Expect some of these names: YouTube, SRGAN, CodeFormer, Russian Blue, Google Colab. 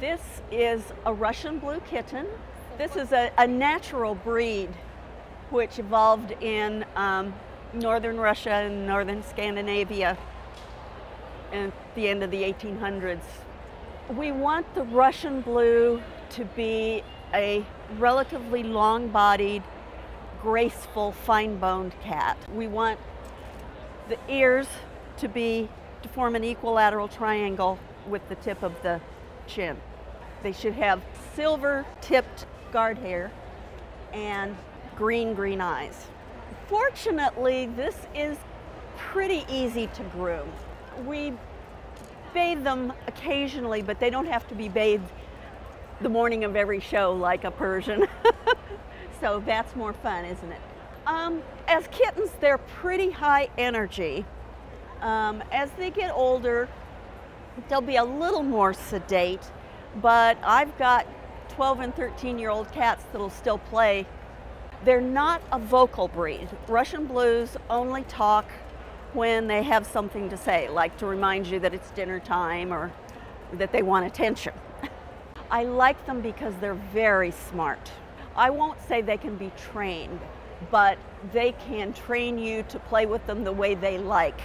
This is a Russian blue kitten. This is a natural breed which evolved in northern Russia and northern Scandinavia at the end of the 1800s. We want the Russian blue to be a relatively long-bodied, graceful, fine-boned cat. We want the ears to form an equilateral triangle with the tip of the chin. They should have silver-tipped guard hair and green eyes. Fortunately, this is pretty easy to groom. We bathe them occasionally, but they don't have to be bathed the morning of every show like a Persian. So that's more fun, isn't it? As kittens, they're pretty high energy. As they get older, they'll be a little more sedate, but I've got 12 and 13-year-old cats that'll still play. They're not a vocal breed. Russian blues only talk when they have something to say, like to remind you that it's dinner time or that they want attention. I like them because they're very smart. I won't say they can be trained, but they can train you to play with them the way they like.